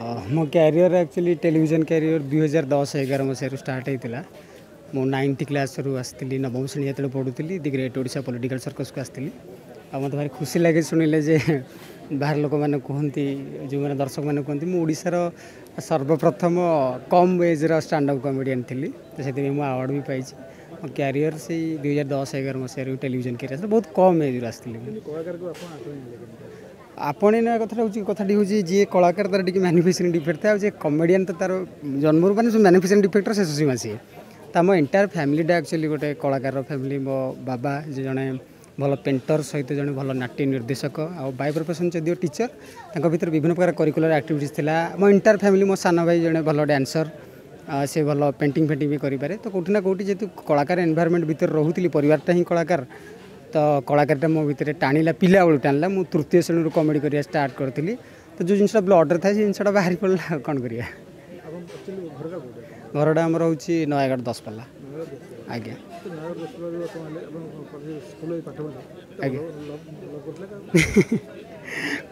मो career actually television career 2010-11 मसीह start होता मो 9th क्लास आसती नवम श्रेणी जो पढ़ुली the great Odisha political circus को आसती आ मत भारी खुशी लगे शुणिले बाहर लोक मैंने कहते जो मैंने दर्शक मैंने कहते मुझार सर्वप्रथम कम एज्र स्टैंडअप कॉमेडियन थी तो से मुझे आवार्ड भी पाई मो क्यारियर से 2010-11 मसीह टेलीविजन क्यारियर बहुत कम एज्र आसती आपणना कथाटी हूँ जी कलाकार तार टे मैनिफिसेशन डिफेक्ट था जे कमेडियन तो तार जन्म मानते मैनिफिसेशन डिफेक्टर शेष सीमा सी तो मो एंटायर फैमिलीटा एक्चुअली गोटे कलाकार फैमिली मो बाबा जे जड़े भल पेंटर सहित जड़े भल नाट्य निर्देशक आउ बाय प्रोफेशन जदिव टीचर तक भितर विभिन्न प्रकार करिकुलर एक्टिविटीज था मो एंटायर फैमिली मो सान भाई जड़े भल डांसर से भल पेंटिंग फेंटिंग भी करें तो कौटना कौटी जेहतु कलाकार एनवायरमेंट भर रोली परिवारटा ही कलाकार तो कलाकारिता मो भर टाणीला पिला बेलू टाणीला मुझे तृतीय श्रेणी कमेडी करवा स्टार्ट करी तो जो जिनसा ब्लड्रे था जिनसा बाहरी पड़ा कौन कर घरटा आम हूँ नयागढ़ 10 पल्ला आज्ञा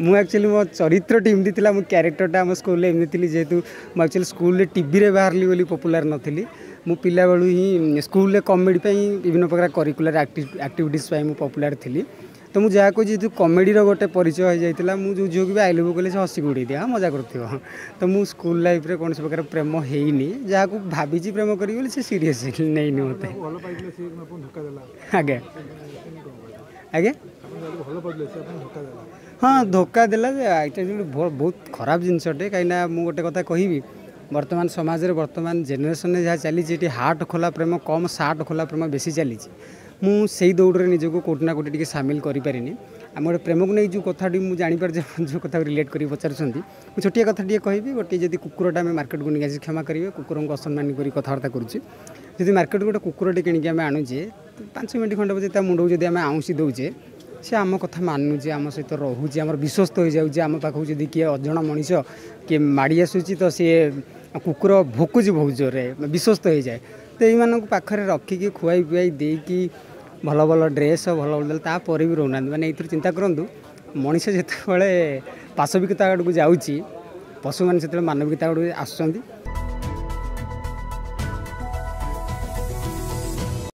मुझुअली मो चरित्रटी एमती था मो क्यारेक्टरटा आम स्कूल एमती जेहेतु मुझुअली स्कूल टीवी बाहर बोली पपुलर नी मु पिला बेलू ही स्कूल कमेडी विभिन्न प्रकार करिकुलर एक्टिविटीज मुझे पपुलर थी तो मुझे जहाँ कहे जेहतु कमेडीर गोटे परिचय हो जाता मुझे झील भी आइलबू कहे से हसी उड़े दिया मजा कर तो मुझे स्कूल लाइफ में कौन से प्रकार प्रेम होनी जहाँ को भाई प्रेम करी से सीरीयस नहीं मत आज्ञा आज्ञा हाँ धोखा देला बहुत खराब जिनसटे कहीं मुझे गोटे कथा कहबी वर्तमान समाज में वर्तमान जेनेसन जहाँ चली हार्ट खोला प्रेम कम सार्ट खोला प्रेम बेसी चली मुझे दौड़ में निजक कौटना कौटी टी सामिल करें आम गोटे प्रेम को नहीं जो कथी मुझे जापर जो कथा रिलेट कर पचार छोटिया कथाटे कहबी गोटे जब कुकुरटा मार्केट को नहीं क्षमा करेंगे कुकुर को असम्मान कर कथबार्ता करुचे मार्केट को गोटे कुकुरटे किणिक आणुचे 5 मिनट खंडे पचे मुंडक जब आम आउँसी दौचे से आम कथा मानुचे आम सहित रोचे आम विश्वस्त हो जाए आम पाखक जब किए अजा मनीष किए माड़ी आसूँ तो सी कुकुर भोकुच बहुत जोर में विश्वस्त हो जाए तो ये पाखे रखिकी खुआई पिआई देकी भल भल ड्रेस भल भल तापर भी रोना मैंने ये चिंता करूँ मनीष जिते बड़े पाशविकता आड़ को जाऊँगी पशु मैंने से मानविकता आड़ आस